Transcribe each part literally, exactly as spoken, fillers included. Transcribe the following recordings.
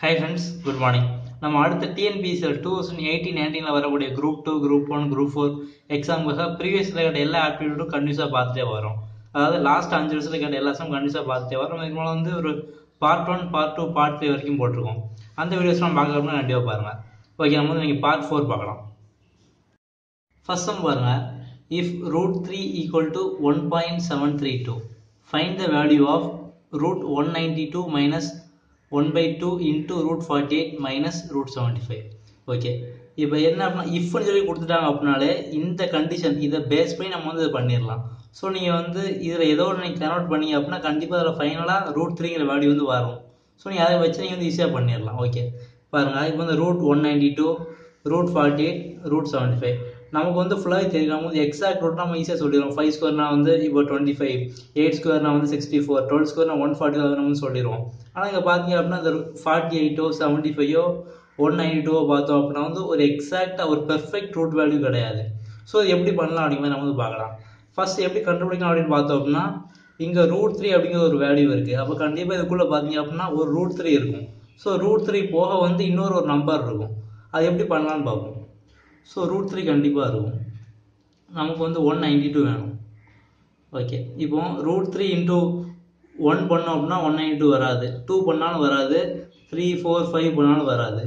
Hi friends, good morning. நம்ம அடுத்த T N P S C twenty eighteen nineteen வரக்கூடிய group two, group one, group four எக்ஸாமுக்காக ப்ரீவியஸ்ல கேட்ட எல்லா ஆப்டிடியூடும் கண்டினியூஸா பார்த்துட்டே வரோம். அதாவது லாஸ்ட் அஞ்சு வருஷத்துல கேட்ட எல்லாத்தையும் கண்டினியூஸா பார்த்துட்டே வரோம். இது மூலம் வந்து ஒரு part one, part two, part three வரைக்கும் போட்டுருக்கோம். அந்த வீடியோஸ் நம்ம பார்க்கறதுக்கு நண்டியா பாருங்க. ஓகே, நம்ம வந்து நீங்க part four பார்க்கலாம். First sum பாருங்க. If root three equal to one point seven three two, find the value of root one ninety-two minus one by two into root forty-eight minus root seventy-five. Okay. If we have this condition, this is base point. So, if you cannot do this, you will find root three value. So, you will do this. Okay. Root one ninety-two, root forty-eight, root seventy-five. நமக்கு வந்து ஃபுல்லா தெரியும் exact root நாம ஈஸியா சொல்லிரோம். five squared னா வந்து இப்போ twenty-five, eight squared னா வந்து sixty-four, twelve squared னா one forty அத நம்ம சொல்லிரோம். ஆனா இங்க பாத்தீங்க அப்படினா அந்த forty-eight ஓ seventy-five ஓ one ninety-two ஓ பார்த்தோம் அப்படினா வந்து ஒரு எக்ஸாக்ட்டா ஒரு பெர்ஃபெக்ட் ரூட் வேல்யூ கிடையாது. சோ எப்படி பண்ணலாம் அப்படிங்கறத நாம வந்து பார்க்கலாம். ஃபர்ஸ்ட் எப்படி கண்டுபிடிக்கலாம் அப்படி பார்த்தோம் அப்படினா இங்க root three அப்படிங்கற ஒரு வேல்யூ இருக்கு. அப்ப கண்டிப்பா இதுக்குள்ள பாத்தீங்க அப்படினா ஒரு root three இருக்கும். சோ root three போக வந்து இன்னொரு ஒரு நம்பர் இருக்கும். அது எப்படி பண்ணலாம்னு பாப்போம். So root three கண்டிப்பா இருக்கும். நமக்கு வந்து one ninety-two வேணும். ஓகே, இப்போ root three into one பண்ணோம் அப்படினா one ninety-two வராது, two பண்ணாலும் வராது, three four five பண்ணாலும் வராது.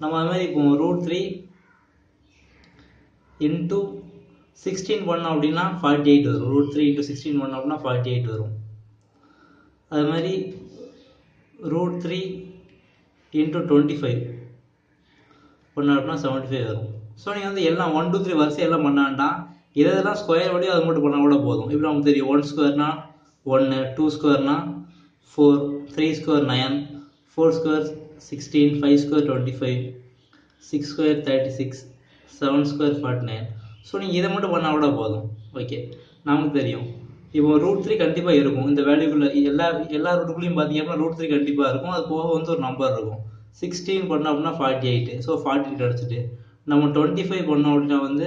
நம்ம அதே மாதிரி இப்போ root three into sixteen பண்ணோம் அப்படினா forty-eight வரும். root three into sixteen பண்ணோம் அப்படினா forty-eight வரும். அதே மாதிரி root three into twenty-five பண்ணோம் அப்படினா seventy-five வரும். So, you can do one two three verse. You can do square value. You can do one squared, one, two squared, four, three squared, nine, four squared, sixteen, five squared, twenty-five, six squared, thirty-six, seven squared, forty-nine. So, you can do this. Okay. Now, root three can be the value of root three can be the number. sixteen is forty-eight. So, forty-eight. நம்ம twenty-five பண்ணோம் அப்படினா வந்து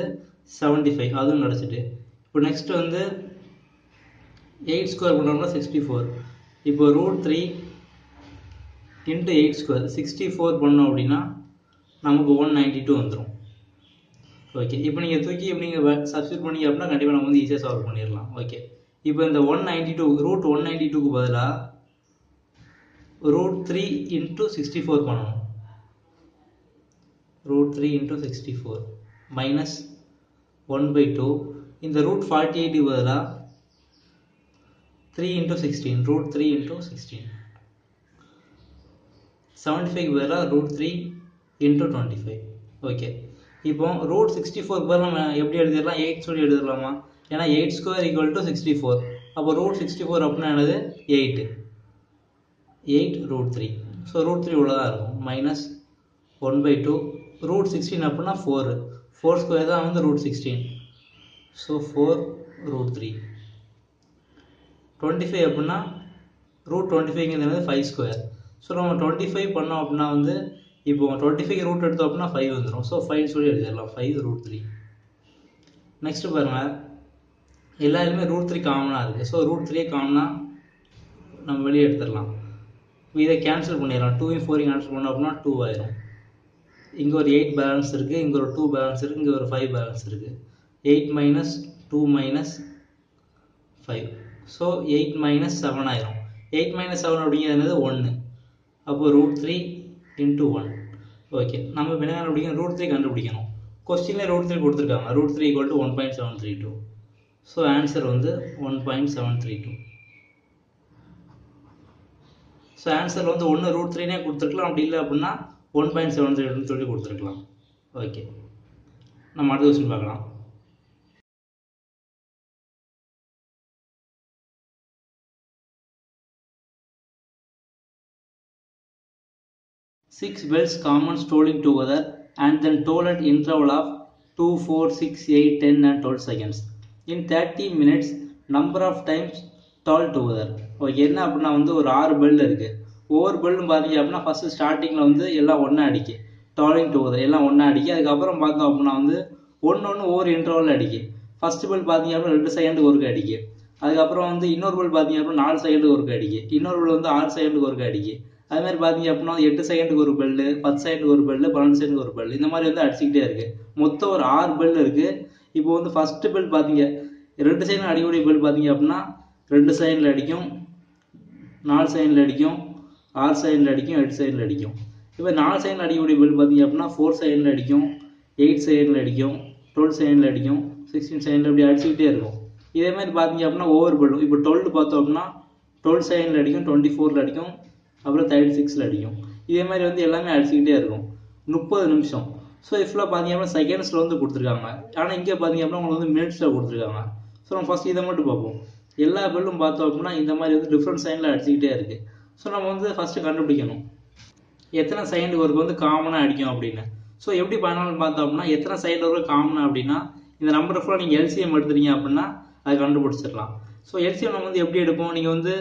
seventy-five அதுவும் நடந்துச்சு. இப்போ next வந்து eight squared பண்ணோம்னா sixty-four. இப்போ root three into eight squared sixty-four பண்ணோம் அப்படினா நமக்கு one ninety-two வந்துரும். ஓகே, இப்போ நீங்க தூக்கி நீங்க சப்ஸ்டிட்யூட் பண்ணீங்க அப்படினா கண்டிப்பா நம்ம வந்து ஈஸியா சால்வ் பண்ணிரலாம். ஓகே, இப்போ இந்த one ninety-two root one ninety-two க்கு பதிலா root three into sixty-four பண்ணனும். root three into sixty-four minus one by two in the root forty-eight dividala three into sixteen root three into sixteen seventy-five dividala root three into twenty-five. Okay, ipo root sixty-four varama eppadi eduthiradala eight square eduthiradalama ena eight squared equal to sixty-four appo root sixty-four appo enadhu eight eight root three so root three ulada irukum minus one by two root sixteen अपना four four squared था हम तो root sixteen so four root three twenty-five अपना root twenty-five के अंदर five squared so हम twenty-five पढ़ना अपना हम तो ये बोल twenty-five के root तो अपना five होते हैं so five सोल्ड कर दिया five root three next बना ये लाइन में root three कामना आ गया so root three कामना नंबर ये करते लाम इधर cancel करने लाम two and four cancel करना अपना two आया இங்க ஒரு eight பேலன்ஸ் இருக்கு, இங்க ஒரு two பேலன்ஸ் இருக்கு, இங்க ஒரு five பேலன்ஸ் இருக்கு. eight - two - five. So eight - seven ஆயிரும். eight - seven அப்படிங்கிறது என்னது one. அப்போ root three * one. ஓகே, நம்ம என்ன கண்டுபிடிக்கணும்? root three கண்டுபிடிக்கணும். क्वेश्चनல root three கொடுத்திருக்காங்க. root three = one point seven three two. So answer வந்து one point seven three two. So answer வந்து one root three னே கொடுத்திருக்கலாம். அப்படி இல்ல அப்படினா one point seven three னு சொல்லி கொடுத்திருக்கலாம். ஓகே, நம்ம அடுத்த क्वेश्चन பார்க்கலாம். six bells common tolling together and then toll at interval of two four six eight ten and twelve seconds in thirty minutes number of times toll together. Okay, என்ன அப்படினா வந்து ஒரு six bell இருக்கு. Over பெல்லும் பார்த்தீங்க அப்படின்னா first ஸ்டார்டிங்ல வந்து எல்லாம் ஒன்னா அடிக்கு டாலிங் டூவர் எல்லாம் ஒன்னா அடிக்கு. அதுக்கப்புறம் பார்த்தோம் அப்படின்னா வந்து ஒன்னு ஒன்று ஒவ்வொரு இன்டர்வல் அடிக்கு. ஃபர்ஸ்ட் பெல் பார்த்தீங்க அப்படின்னா ரெண்டு செகண்டுக்கு ஒருக்க அடிக்கு. அதுக்கப்புறம் வந்து இன்னொரு பெல் பார்த்தீங்க அப்படின்னா நாலு செகண்டுக்கு ஒருக்க அடிக்கு. இன்னொரு பெல் வந்து ஆறு செகண்டுக்கு ஒருக்க அடிக்கு. அதே மாதிரி பாத்தீங்க அப்படின்னா எட்டு செகண்டுக்கு ஒரு பெல், பத்து செகண்டுக்கு ஒரு பெல், பன்னெண்டு செகண்டுக்கு ஒரு பெல், இந்த மாதிரி வந்து அடிச்சுக்கிட்டே இருக்கு. மொத்தம் ஒரு ஆறு பெல் இருக்கு. இப்போ வந்து ஃபர்ஸ்ட் பெல் பாத்தீங்க, ரெண்டு செகண்ட் அடிக்கூடிய பெல் பாத்தீங்க அப்படின்னா ரெண்டு செகண்ட்ல அடிக்கும், நாலு செகண்ட்ல அடிக்கும், ஆறு செகண்ட்ல அடிக்கும், எட்டு செகண்ட்ல அடிக்கும். இப்போ நாலு செகண்ட்ல அடிக்கக்கூடிய பெல் பாத்தீங்க அப்படின்னா ஃபோர் செகண்ட்ல அடிக்கும், எயிட் செகண்ட்ல அடிக்கும், டுவெல் செகண்ட்ல அடிக்கும், சிக்ஸ்டீன் செகண்ட்ல அப்படி அடிச்சுக்கிட்டே இருக்கும். இதே மாதிரி பாத்தீங்க அப்படின்னா ஓவர் பெல், இப்போ டுவெல் பார்த்தோம் அப்படின்னா டுவெல் செகண்ட்ல அடிக்கும், டுவெண்ட்டி ஃபோர்ல அடிக்கும், அப்புறம் தேர்ட்டி சிக்ஸில் அடிக்கும். இதே மாதிரி வந்து எல்லாமே அடிச்சுக்கிட்டே இருக்கும் முப்பது நிமிஷம். ஸோ இஃபுல்லாக பார்த்தீங்க அப்படின்னா செகண்ட்ஸில் வந்து கொடுத்துருக்காங்க, ஆனால் இங்கே பார்த்தீங்க அப்படின்னா உங்களுக்கு வந்து மினிட்ஸில் கொடுத்துருக்காங்க. ஸோ நம்ம ஃபஸ்ட் இதை மட்டும் பார்ப்போம். எல்லா பெல்லும் பார்த்தோம் அப்படின்னா இந்த மாதிரி வந்து டிஃப்ரெண்ட் செகண்டில் அடிச்சுக்கிட்டே இருக்குது. ஸோ நம்ம வந்து ஃபஸ்ட்டு கண்டுபிடிக்கணும் எத்தனை செகண்ட் ஒர்க் வந்து காமனாக அடிக்கும் அப்படின்னு. ஸோ எப்படி பண்ணாலும் பார்த்தோம் அப்படின்னா எத்தனை செகண்ட் ஒர்க்கு காமனாக அப்படின்னா இந்த நம்பரை ஃபுல்லாக நீங்கள் எல்சிஎம் எடுத்துறீங்க அப்படின்னா அதை கண்டுபிடிச்சிடலாம். ஸோ எல்சிஎம் நம்ம வந்து எப்படி எடுப்போம், நீங்கள் வந்து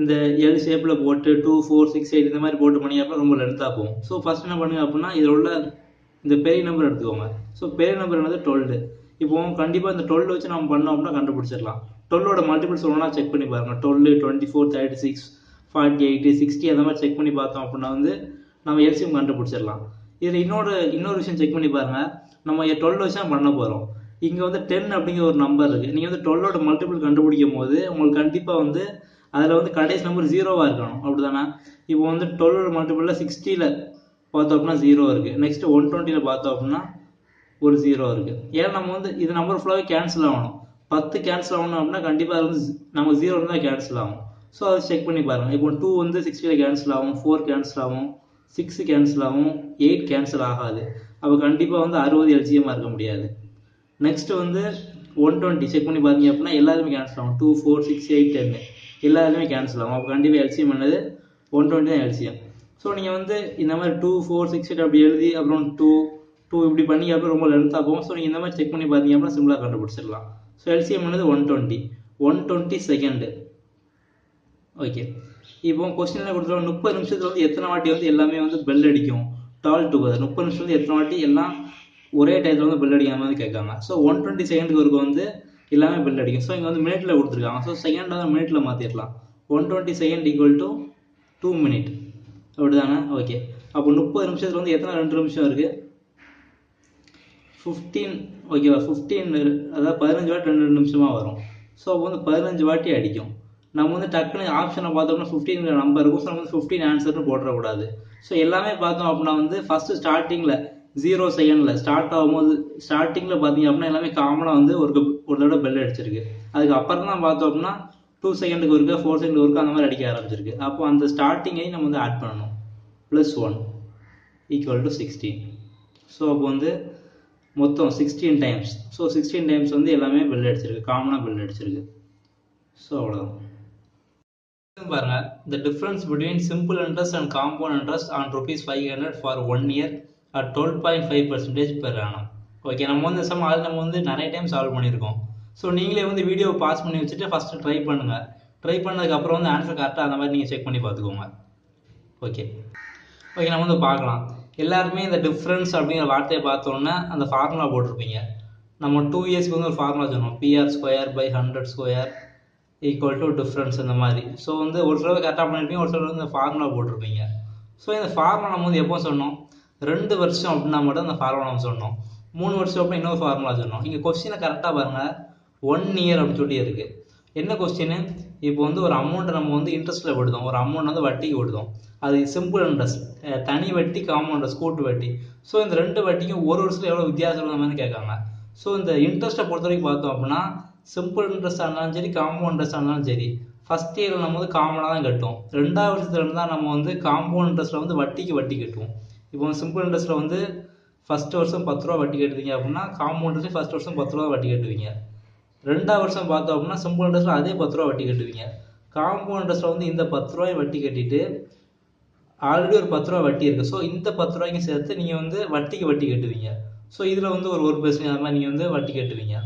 இந்த எல் ஷேப்பில் போட்டு டூ ஃபோர் சிக்ஸ் எயிட் இந்த மாதிரி போட்டு பண்ணிங்க அப்படின்னா ரொம்ப லென்த்தாக போகும். ஸோ ஃபர்ஸ்ட் என்ன பண்ணுங்க அப்படின்னா இதில் உள்ள இந்த பெரிய நம்பர் எடுத்துக்கோங்க. ஸோ பெரிய நம்பர் என்னது டுவெல். இப்போ கண்டிப்பாக இந்த டுவெல் வச்சு நம்ம பண்ணோம் அப்படின்னா கண்டுபிடிச்சிடலாம். டுவெல்லோட மல்டிபிள்ஸ் ஒன்றா செக் பண்ணி பாருங்கள். Twelve, twenty four, thirty six, forty, eighty, sixty அந்த மாதிரி செக் பண்ணி பார்த்தோம் அப்படின்னா வந்து நம்ம எல்சிஎம் கண்டுபிடிச்சிடலாம். இதில் இன்னொரு இன்னொரு விஷயம் செக் பண்ணி பாருங்கள். நம்ம டுவெல் வச்சு தான் பண்ண போகிறோம். இங்கே வந்து டென் அப்படிங்கிற ஒரு நம்பர் இருக்குது. நீங்கள் வந்து டுவெல்லோட மல்டிபிள் கண்டுபிடிக்கும் போது உங்களுக்கு கண்டிப்பாக வந்து அதில் வந்து கடைசி நம்பர் ஜீரோவாக இருக்கணும், அப்படி தானே? இப்போ வந்து டுவெல் மல்டிபிளில் சிக்ஸ்டியில் பார்த்தோம் அப்படின்னா ஜீரோ இருக்குது. நெக்ஸ்ட்டு ஒன் டுவெண்ட்டியில் பார்த்தோம் அப்படின்னா ஒரு ஜீரோ இருக்குது. ஏன்னா நம்ம வந்து இது நம்பர் ஃபுல்லாகவே கேன்சல் ஆகணும். பத்து கேன்சல் ஆகணும் அப்படின்னா கண்டிப்பாக அது வந்து நம்ம ஜீரோ இருந்தால் கேன்சல் ஆகும். ஸோ அதை செக் பண்ணி பாருங்கள். இப்போ டூ வந்து சிக்ஸ்டியில் கேன்சல் ஆகும், ஃபோர் கேன்சல் ஆகும், சிக்ஸு கேன்சல் ஆகும், எயிட் கேன்சல் ஆகாது. அப்போ கண்டிப்பாக வந்து அறுபது எல்சிஎம்மாக இருக்க முடியாது. நெக்ஸ்ட்டு வந்து ஒன் டுவெண்ட்டி செக் பண்ணி பார்த்தீங்க அப்படின்னா எல்லாருமே கேன்சல் ஆகும். டூ ஃபோர் சிக்ஸ் எயிட் டென்னு எல்லாருமே கேன்சல் ஆகும். அப்போ கண்டிப்பாக எல்சிஎம் என்னது ஒன் டுவெண்ட்டி தான் எல்சிஎம். ஸோ நீங்கள் வந்து இந்த மாதிரி டூ ஃபோர் சிக்ஸ் எயிட் அப்படி எழுதி அப்புறம் டூ டூ இப்படி பண்ணி அப்புறம் ரொம்ப லென்த்தாக போகும். ஸோ நீங்கள் இந்த மாதிரி செக் பண்ணி பார்த்தீங்க அப்படின்னா சிம்பிளாக கண்டுபிடிச்சிடலாம். ஸோ எல்சிஎம் என்னது one twenty one twenty second. Okay, இப்போ கொஸ்டினில் கொடுத்துருவோம் முப்பது நிமிஷத்தில் வந்து எத்தனை வாட்டி வந்து எல்லாமே வந்து பெல் அடிக்கும் டால் டுகெதர். முப்பது நிமிஷம் வந்து எத்தனை வாட்டி எல்லாம் ஒரே டயத்தில் வந்து பெல் அடிக்கிற மாதிரி கேட்காங்க. ஸோ ஒன் டுவெண்ட்டி செகண்டுக்கு ஒருக்க வந்து எல்லாமே பெல் அடிக்கும். ஸோ இங்கே வந்து மினிட்டில் கொடுத்துருக்காங்க. ஸோ செகண்ட் வந்து மினிட்டில் மாற்றிடலாம். One twenty second equal to two minute, அப்படி தானே? ஓகே, அப்போ முப்பது நிமிஷத்தில் வந்து எத்தனை ரெண்டு நிமிஷம் இருக்குது? ஃபிஃப்டீன். ஓகேவா, ஃபிஃப்டீன் அதாவது பதினஞ்சு வாட்டி ரெண்டு ரெண்டு நிமிஷமாக வரும். ஸோ அப்போ வந்து பதினஞ்சு வாட்டி அடிக்கும். நம்ம வந்து டக்குன்னு ஆப்ஷனை பார்த்தோம்னா ஃபிஃப்டீன் நம்பர் இருக்கும். ஸோ நம்ம வந்து ஃபிஃப்டீன் ஆன்சர்னு போட்டுறக்கூடாது. ஸோ எல்லாமே பார்த்தோம் அப்படின்னா வந்து ஃபஸ்ட்டு ஸ்டார்டிங்கில் ஜீரோ செகண்டில் ஸ்டார்ட் ஆகும்போது ஸ்டார்டிங்கில் பார்த்தீங்க அப்படின்னா எல்லாமே காமனாக வந்து ஒரு ஒரு தடவை பெல் அடிச்சிருக்கு. அதுக்கு அப்புறம் தான் பார்த்தோம் அப்படின்னா டூ செகண்டுக்கு ஒருக்கா, ஃபோர் செகண்டுக்கு ஒருக்கா அந்த மாதிரி அடிக்க ஆரம்பிச்சிருக்கு. அப்போ அந்த ஸ்டார்டிங்கையும் நம்ம வந்து ஆட் பண்ணணும். Plus one equal to sixteen. So அப்போ வந்து மொத்தம் sixteen times. So sixteen times வந்து எல்லாமே பெல் அடிச்சிருக்கு, காமனாக பெல் அடிச்சிருக்கு. ஸோ அவ்வளோதான். பாருங்க, the difference between simple interest and compound interest on rupees five hundred for one year at twelve point five percentage per ஆனும். ஓகே, நம்ம வந்து சம் ஆல் நம்ம வந்து நிறைய டைம் சால்வ் பண்ணியிருக்கோம். ஸோ நீங்களே வந்து வீடியோ பாஸ் பண்ணி வச்சுட்டு ஃபஸ்ட்டு ட்ரை பண்ணுங்கள். ட்ரை பண்ணதுக்கப்புறம் வந்து ஆன்சர் கரெக்டாக அந்த மாதிரி நீங்கள் செக் பண்ணி பார்த்துக்கோங்க. ஓகே ஓகே நம்ம வந்து பார்க்கலாம். எல்லாருமே இந்த டிஃப்ரென்ஸ் அப்படிங்கிற வார்த்தையை பார்த்தோன்னா அந்த ஃபார்முலா போட்டிருப்பீங்க. நம்ம டூ இயர்ஸ்க்கு வந்து ஒரு ஃபார்முலா சொன்னோம், PR square by hundred square equal to difference இந்த மாதிரி. ஸோ வந்து ஒரு சிலர் கரெக்டாக பண்ணியிருப்பீங்க, ஒரு சிலர் வந்து இந்த ஃபார்முலா போட்டிருப்பீங்க. ஸோ இந்த ஃபார்முலா நம்ம வந்து எப்போ சொன்னோம், ரெண்டு வருஷம் அப்படின்னா மட்டும் அந்த ஃபார்முலா நம்ம சொன்னோம். மூணு வருஷம் அப்படின்னா இன்னொரு ஃபார்முலா சொன்னோம். இங்கே கொஸ்டினை கரெக்டாக பாருங்கள், ஒன் இயர் அப்படின்னு சொல்லி இருக்குது. என்ன கொஸ்டின்னு, இப்போ வந்து ஒரு அமௌண்ட்டை நம்ம வந்து இன்ட்ரெஸ்ட்டில் விடுதோம், ஒரு அமௌண்ட் வந்து வட்டிக்கு விடுதோம். அது சிம்பிள் இன்ட்ரெஸ்ட், தனி வட்டி, காமௌண்ட் கூட்டு வட்டி. ஸோ இந்த ரெண்டு வட்டிக்கும் ஒரு வருஷத்தில் எவ்வளோ வித்தியாசம் இருந்த மாதிரி கேட்காங்க. ஸோ இந்த இன்ட்ரெஸ்ட்டை பொறுத்த வரைக்கும் பார்த்தோம் அப்படின்னா சிம்பிள் இன்ட்ரெஸ்ட்டாக இருந்தாலும் சரி, காமௌண்ட் இன்ட்ரெஸ்ட்டாக இருந்தாலும் சரி, ஃபஸ்ட் இயரில் நம்ம வந்து காமனாக தான் கட்டுவோம். ரெண்டாவது வருஷத்துலேருந்து தான் நம்ம வந்து காம்பவுண்ட் இன்ட்ரெஸ்ட்டில் வந்து வட்டிக்கு வட்டி கட்டுவோம். இப்போ சிம்பிள் இன்ட்ரெஸ்ட்டில் வந்து ஃபஸ்ட்டு வருஷம் பத்து ரூபா வட்டி கட்டுறீங்க அப்படின்னா காம்பவுண்ட்லேயும் ஃபஸ்ட் வருஷம் பத்து ரூபா வட்டி கட்டுவீங்க. ரெண்டாவது வருஷம் பார்த்தோம் அப்படின்னா சிம்பிள் இன்ட்ரெஸ்ட்டில் அதே பத்து ரூபா வட்டி கட்டுவீங்க. காம்பவுண்ட் இன்ட்ரெஸ்ட்டில் வந்து இந்த பத்து ரூபாய் வட்டி கட்டிட்டு ஆல்ரெடி ஒரு பத்து ரூபா வட்டி இருக்குது. ஸோ இந்த பத்து ரூபாய்க்கும் சேர்த்து நீங்கள் வந்து வட்டிக்கு வட்டி கட்டுவீங்க. ஸோ இதில் வந்து ஒரு ஒரு பெர்சன்டேஜ் அது மாதிரி நீங்கள் வந்து வட்டி கட்டுவீங்க.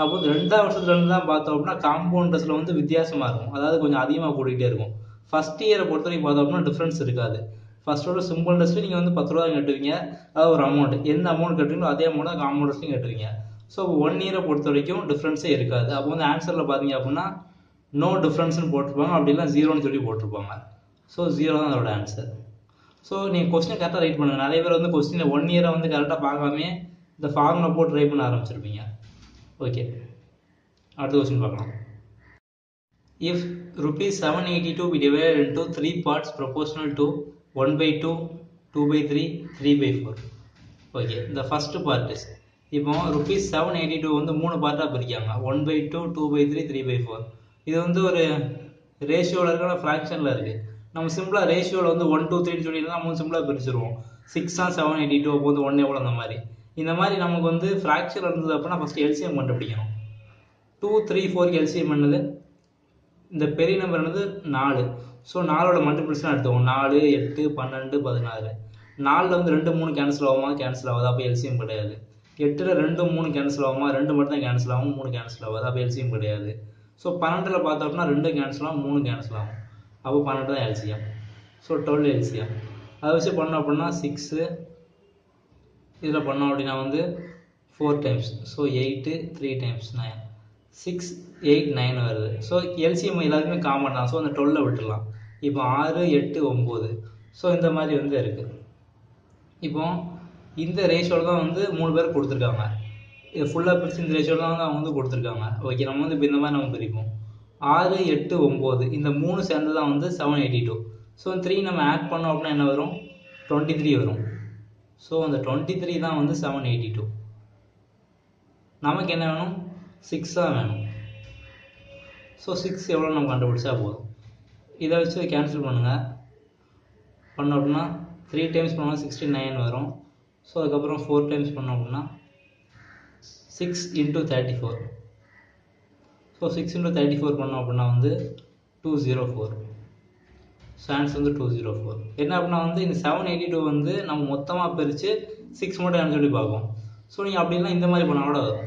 அப்போ வந்து ரெண்டாவது வருஷத்துலேருந்து தான் பார்த்தோம் அப்படின்னா காம்பவுண்ட் இன்ட்ரெஸ்ட்டில் வந்து வித்தியாசமாக இருக்கும், அதாவது கொஞ்சம் அதிகமாக கூட்டிகிட்டே இருக்கும். ஃபஸ்ட் இயரை பொறுத்த வரைக்கும் பார்த்தோம் அப்படின்னா டிஃப்ரென்ஸ் இருக்காது. ஃபஸ்ட்டோட சிம்பிள் இன்ட்ரெஸ்ட்டு நீங்கள் வந்து பத்து ரூபா கட்டுவீங்க, அதாவது ஒரு அமௌண்ட், எந்த அமௌண்ட் கட்டுவீங்களோ அதே அமௌண்ட் தான் காம்பவுண்ட் இன்ட்ரெஸ்ட்லையும் கட்டுவீங்க. ஸோ ஒன் இயரை பொறுத்த வரைக்கும் டிஃப்ரென்ஸே இருக்காது. அப்போ வந்து ஆன்சரில் பார்த்தீங்க அப்படின்னா நோ டிஃப்ரென்ஸ்னு போட்டிருப்பாங்க, அப்படிலாம் ஜீரோன்னு சொல்லி போட்டிருப்பாங்க. So zero is the answer. So you question correctly write பண்ணுங்க. நிறைய பேர் வந்து क्वेश्चन one year வந்து கரெக்ட்டா பார்க்காம இந்த ஃபார்முலா போட்டு ட்ரை பண்ண ஆரம்பிச்சிருப்பீங்க. ஓகே. அடுத்த क्वेश्चन பார்க்கலாம். If rupees seven eighty-two be divided into three parts proportional to one by two, two by three, three by four. Okay, the first part is இப்போ rupees seven eighty-two வந்து மூணு பார்ட்டா பிரிக்காங்க. one by two, two by three, three by four. இது வந்து ஒரு ரேஷியோல இருக்கற ஃபிராக்ஷன்ல இருக்கு. நம்ம சிம்பிளா ரேஷியோல வந்து one two three னு சொல்லினா மூணு சிம்பிளா பிரிச்சிடுவோம். six ஆ seven eighty-two அப்போ one எவ்வளவு அந்த மாதிரி. இந்த மாதிரி நமக்கு வந்து ஃபிராக்ஷன் இருந்தது அப்பனா ஃபர்ஸ்ட் L C M கண்டுபிடிக்கணும். two three four க்கு L C M பண்ணது இந்த பெரிய நம்பர் என்னது four. சோ four ஓட மல்டிபிள்ஸ்னா எடுத்துவோம். four eight twelve sixteen. four ல வந்து two three கேன்சல் ஆகுமா? கேன்சல் ஆகாது. அப்ப L C M கிடையாது. eight ல two three கேன்சல் ஆகுமா? two மட்டும் கேன்சல் ஆகும், three கேன்சல் ஆகாது. அப்ப L C M கிடையாது. சோ twelve ல பார்த்தோம்னா two கேன்சல் ஆகும், three கேன்சல் ஆகும். அப்ப twelve தான் L C M. So twelve L C M. அத வச்சு பண்ணோம் அப்படினா six இதல பண்ணோம் அப்படினா வந்து four times. So eight three times nine. six eight nine வருது. சோ L C M எல்லாருமே காமன் தான். சோ அந்த twelve ல விட்டுறலாம். இப்போ six eight nine. சோ இந்த மாதிரி வந்து இருக்கு. இப்போ இந்த ரேஷியோல தான் வந்து மூணு பேர் கொடுத்திருக்காங்க. இது ஃபுல்லா பிரிச்சு இந்த ரேஷியோல தான் அவங்க வந்து கொடுத்திருக்காங்க. ஓகே, நம்ம வந்து இந்த மாதிரி நம்ம பிரிப்போம். six eight nine இந்த மூணு சேர்ந்து தான் வந்து seven eighty-two. சோ three நம்ம ஆட் பண்ணோம் அப்படினா என்ன வரும்? twenty-three வரும். சோ அந்த twenty-three தான் வந்து seven eighty-two. நமக்கு என்ன வேணும்? six ஆ வேணும். சோ six எவ்வளவு நம்ம கண்டுபிடிச்சா போதும். இத வச்சு கேன்சல் பண்ணுங்க. பண்ண அப்படினா three times பண்ணா sixty-nine வரும். சோ அதுக்கு அப்புறம் four times பண்ண அப்படினா six into thirty-four. So six into thirty-four பண்ண அப்படினா வந்து two hundred four. So answer வந்து two hundred four. என்ன அப்படினா வந்து இந்த seven eighty-two வந்து நம்ம மொத்தமா பிரிச்சு six மட்டும் ஆன்சர் பண்ணி பாப்போம். சோ நீங்க அப்படினா இந்த மாதிரி பண்ண கூட வரும்.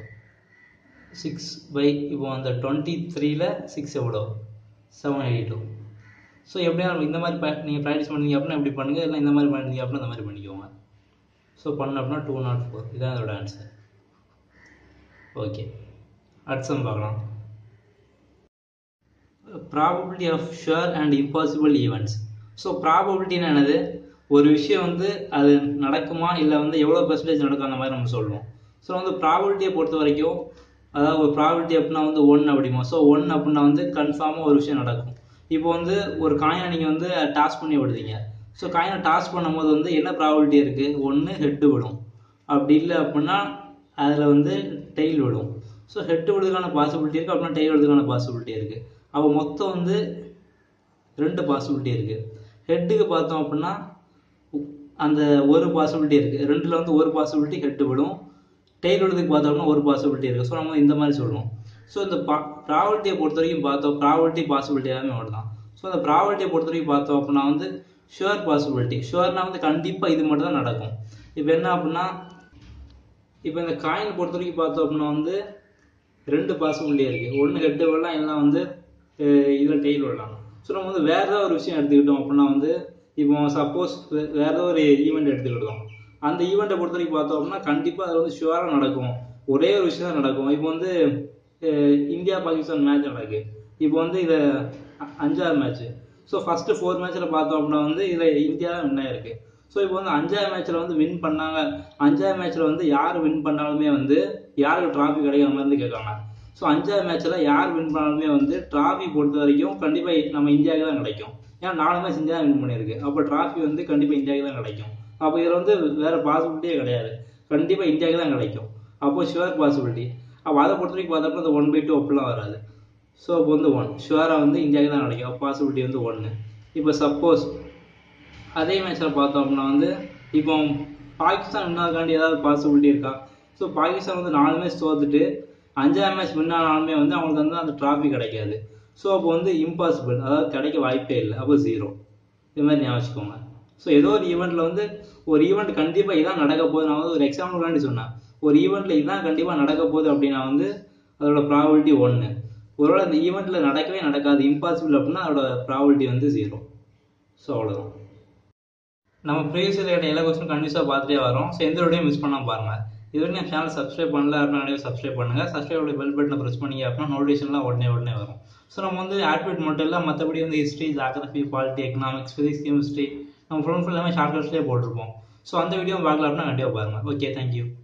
six by இப்போ அந்த twenty-three ல six எவ்வளவு? seven eighty-two. சோ எப்படியும் இந்த மாதிரி நீங்க பிராக்டீஸ் பண்ணீங்க அப்படினா இப்படி பண்ணுங்க, இல்ல இந்த மாதிரி பண்ணீங்க அப்படினா அந்த மாதிரி பண்ணிக்கோங்க. சோ பண்ண அப்படினா two hundred four. இதான் அதோட ஆன்சர். ஓகே, அடுத்து சம் பார்க்கலாம். Probability of sure and impossible events. So probability னா என்னது? ஒரு விஷயம் வந்து அது நடக்குமா இல்ல வந்து எவ்வளவு percentage நடக்கும் அந்த மாதிரி நம்ம சொல்றோம். சோ அந்த probability பொறுத்த வரைக்கும் அதாவது ஒரு probability அப்படினா வந்து one அப்படிமா. சோ one அப்படினா வந்து கன்ஃபார்மா ஒரு விஷயம் நடக்கும். இப்போ வந்து ஒரு காயினை நீங்க வந்து டாஸ் பண்ணி விடுவீங்க. சோ காயினை டாஸ் பண்ணும்போது வந்து என்ன probability இருக்கு? one ஹெட் விடும். அப்படி இல்ல அப்படினா அதுல வந்து டெயில் விடும். சோ ஹெட் விடுறதுக்கான பாசிபிலிட்டி இருக்கு, அப்படினா டெயில் விடுறதுக்கான பாசிபிலிட்டி இருக்கு. அப்ப மொத்தம் வந்து ரெண்டு பாசிபிலிட்டி இருக்கு. ஹெட்டுக்கு பார்த்தோம் அப்படினா அந்த ஒரு பாசிபிலிட்டி இருக்கு. ரெண்டுல வந்து ஒரு பாசிபிலிட்டி ஹெட் விடும். டெயில் விடுறதுக்கு பார்த்தோம்னா ஒரு பாசிபிலிட்டி இருக்கு. சோ நம்ம இந்த மாதிரி சொல்றோம். சோ இந்த probability பொறுத்த வரைக்கும் பார்த்தோம் probability பாசிபிலிட்டி எல்லாமே ஒண்ணுதான். சோ அந்த probability பொறுத்த வரைக்கும் பார்த்தோம் அப்படினா வந்து sure பாசிபிலிட்டி. sureனா வந்து கண்டிப்பா இது மட்டும் தான் நடக்கும். இப்போ என்ன அப்படினா இப்போ இந்த காயின் பொறுத்த வரைக்கும் பார்த்தோம் அப்படினா வந்து ரெண்டு பாசிபிலிட்டி இருக்கு. ஒன்னு ஹெட் விடலாம், இல்ல வந்து இதுல டெயில் விடலாம். சோ நம்ம வந்து வேற ஏதாவது ஒரு விஷயம் எடுத்துக்கிட்டோம் அப்படினா வந்து இப்போ சப்போஸ் வேற ஏதாவது ஒரு ஈவென்ட் எடுத்துக்கிட்டோம். அந்த ஈவெண்ட்டை பொறுத்த வரைக்கும் பார்த்தோம் அப்படின்னா கண்டிப்பா அது வந்து ஷுவரா நடக்கும். ஒரே ஒரு விஷயம் தான் நடக்கும். இப்போ வந்து இந்தியா பாகிஸ்தான் மேட்ச் நடக்கு. இப்போ வந்து இதை அஞ்சாவது மேட்ச். ஸோ ஃபர்ஸ்ட் ஃபோர் மேட்ச்ல பார்த்தோம் அப்படின்னா வந்து இதுல இந்தியா தான் வின் ஆயிருக்கு. ஸோ இப்போ வந்து அஞ்சாவது மேட்ச்ல வந்து வின் பண்ணாங்க. அஞ்சாவது மேட்ச்ல வந்து யார் வின் பண்ணாலுமே வந்து யாருக்கு டிராஃபி கிடைக்கிற மாதிரி கேட்காங்க. ஸோ அஞ்சாவது மேட்ச்ல யார் வின் பண்ணாலுமே வந்து டிராஃபி பொறுத்த வரைக்கும் கண்டிப்பா நம்ம இந்தியாவுக்கு தான் கிடைக்கும். ஏன்னா நாலு மேட்ச் இந்தியா வின் பண்ணிருக்கு. அப்போ டிராஃபி வந்து கண்டிப்பா இந்தியாவுக்கு தான் கிடைக்கும். அப்போ இதில் வந்து வேற பாசிபிலிட்டியே கிடையாது. கண்டிப்பா இந்தியாவுக்கு தான் கிடைக்கும். அப்போ ஷுவர் பாசிபிலிட்டி. அப்போ அதை பொறுத்த வரைக்கும் பார்த்தோம்னா அந்த ஒன் பை டூ அப்படிலாம் வராது. ஸோ அப்போ வந்து ஒன் ஷுவரா வந்து இந்தியாவுக்கு தான் கிடைக்கும். அப்போ பாசிபிலிட்டி வந்து ஒன்று. இப்போ சப்போஸ் அதே மேட்சில் பார்த்தோம் அப்படின்னா வந்து இப்போ பாகிஸ்தான் வின்னாக்காண்டி ஏதாவது பாசிபிலிட்டி இருக்கா? ஸோ பாகிஸ்தான் வந்து நாலு மேட்ச் தோத்துட்டு அஞ்சாவது மேட்ச் வின் ஆனாலுமே வந்து அவங்களுக்கு வந்து அந்த டிராஃபி கிடைக்காது. ஸோ அப்போ வந்து இம்பாசிபிள், அதாவது கிடைக்க வாய்ப்பே இல்லை. அப்போ ஜீரோ. இது மாதிரி ஞாபகம். ஸோ ஏதோ ஒரு ஈவெண்ட்ல வந்து ஒரு ஈவெண்ட் கண்டிப்பா இதான் நடக்க போகுது. நான் வந்து ஒரு எக்ஸாம்பிள் வேண்டி சொன்னேன். ஒரு ஈவெண்ட்ல இதான் கண்டிப்பா நடக்க போகுது அப்படின்னா வந்து அதோட ப்ராபபிலிட்டி ஒன்று. ஒருவேளை அந்த ஈவெண்ட்ல நடக்கவே நடக்காது, இம்பாசிபிள் அப்படின்னா அதோட ப்ராபபிலிட்டி வந்து ஜீரோ. ஸோ அவ்வளோதான். நம்ம ப்ரீவியஸ் எல்லா கொஸ்டின் கன்ஃபியூஸா பார்த்துட்டே வரோம். ஸோ எந்த மிஸ் பண்ணாம பாருங்க. If you have subscribe to subscribe to bell button, press the notification button. So, we have to do history, geography, politics, economics, physics, chemistry. We have to do shortcuts. So, we have to do video. Okay, thank you.